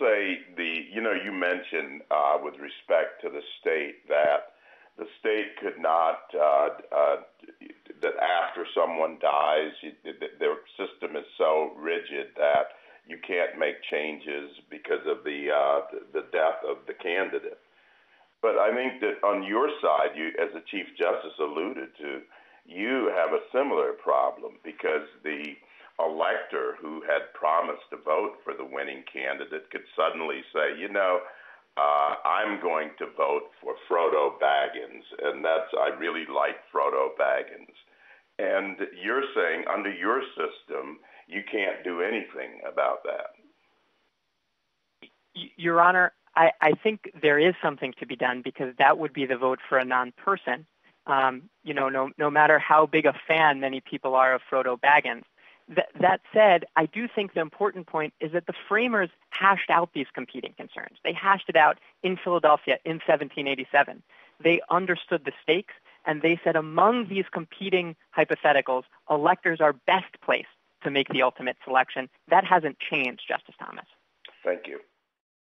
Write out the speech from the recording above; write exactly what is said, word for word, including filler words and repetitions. say the, you know, you mentioned uh, with respect to the state that the state could not, uh, uh, that after someone dies, you, their system is so rigid that you can't make changes because of the uh, the death of the candidate. But I think that on your side, you, as the Chief Justice alluded to, you have a similar problem because the elector who had promised to vote for the winning candidate could suddenly say, you know, uh, I'm going to vote for Frodo Baggins, and that's, I really like Frodo Baggins. And you're saying under your system, you can't do anything about that. Your Honor, I, I think there is something to be done because that would be the vote for a non-person. Um, you know, no, no matter how big a fan many people are of Frodo Baggins. Th- that said, I do think the important point is that the framers hashed out these competing concerns. They hashed it out in Philadelphia in seventeen eighty-seven. They understood the stakes, and they said among these competing hypotheticals, electors are best placed to make the ultimate selection. That hasn't changed, Justice Thomas. Thank you.